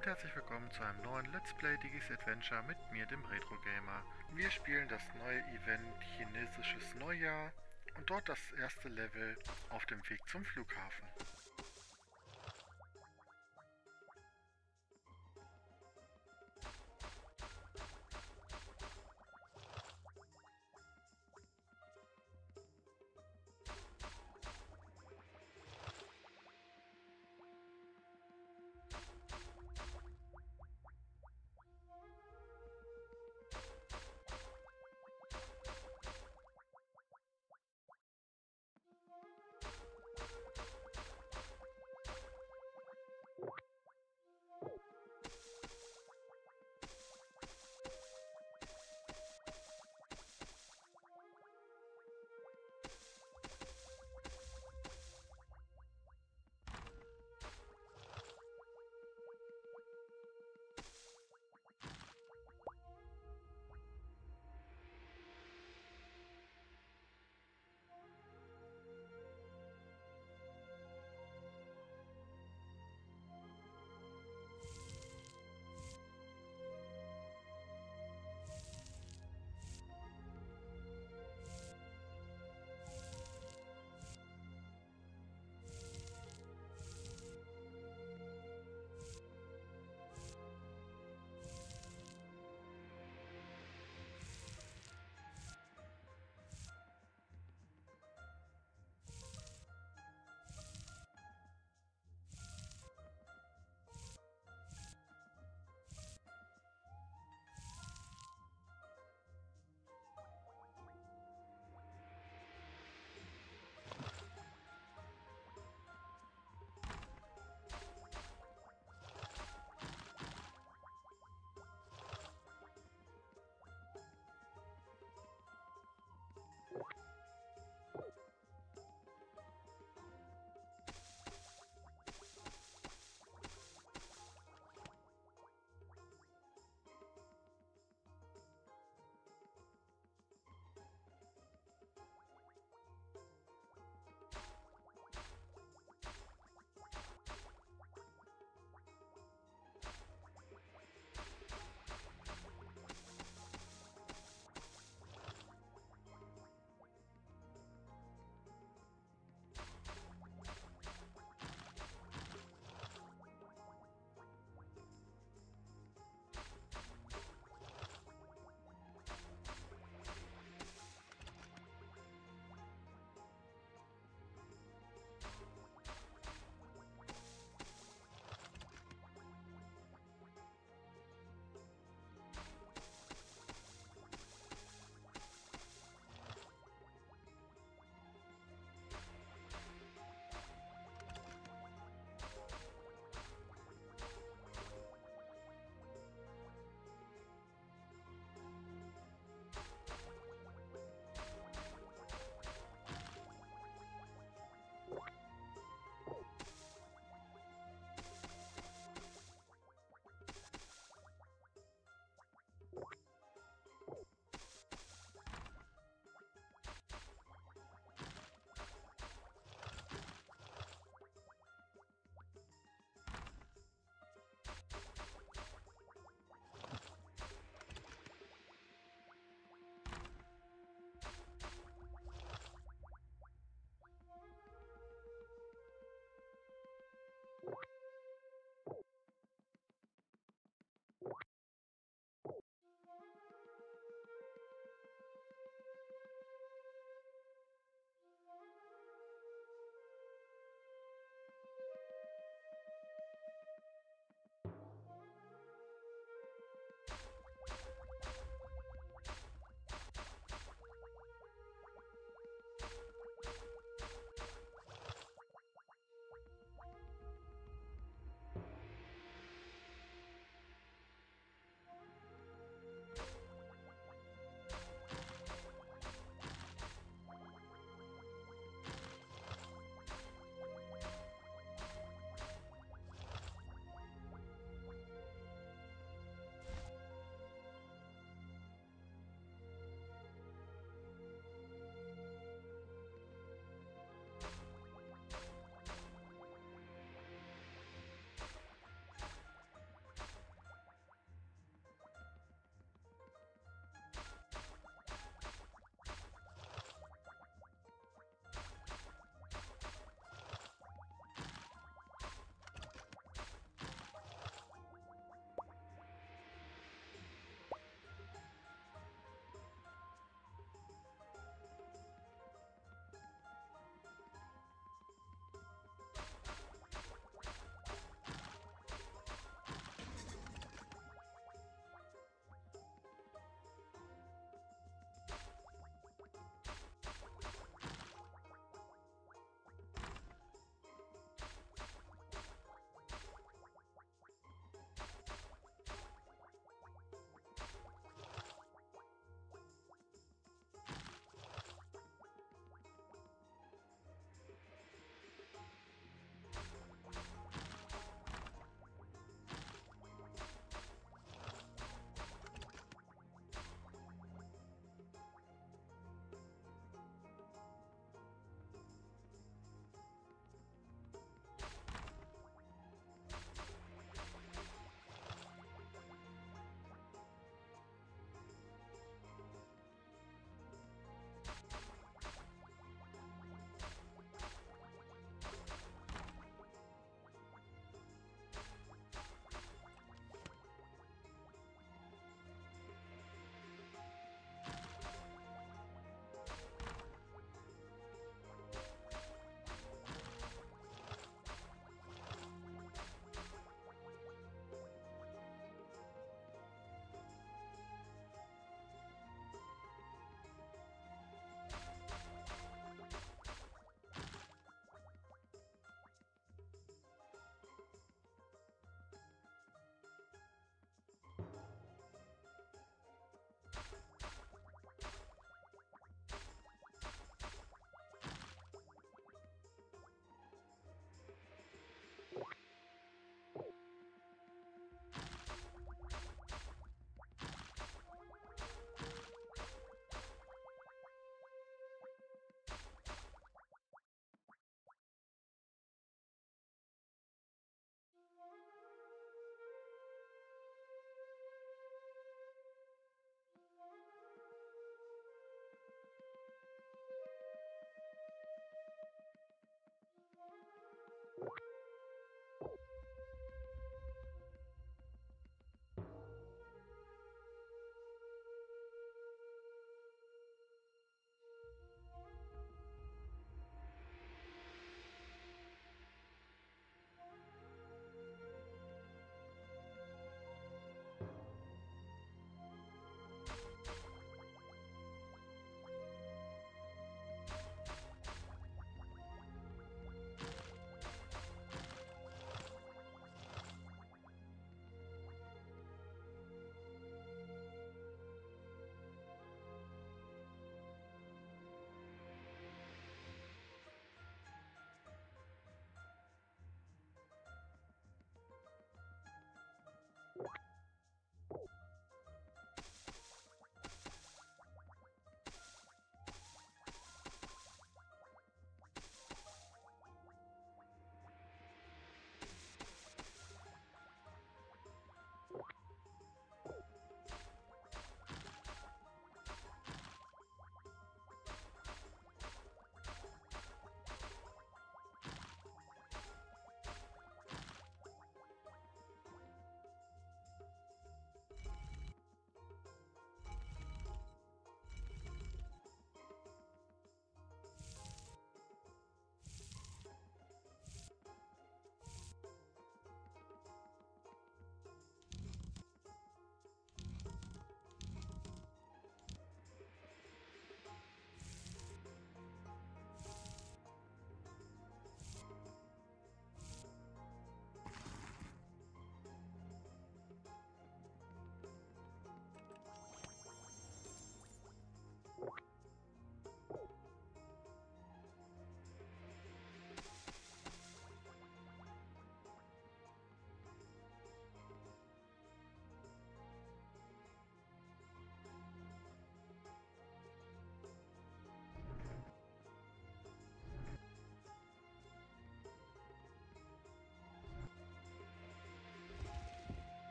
und herzlich willkommen zu einem neuen Let's Play Diggy's Adventure mit mir, dem Retro Gamer. Wir spielen das neue Event Chinesisches Neujahr und dort das erste Level auf dem Weg zum Flughafen.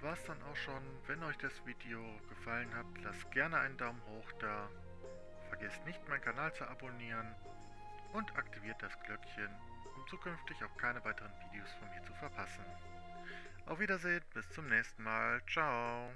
das war's dann auch schon. Wenn euch das Video gefallen hat, lasst gerne einen Daumen hoch da. Vergesst nicht, meinen Kanal zu abonnieren und aktiviert das Glöckchen, um zukünftig auch keine weiteren Videos von mir zu verpassen. Auf Wiedersehen, bis zum nächsten Mal. Ciao.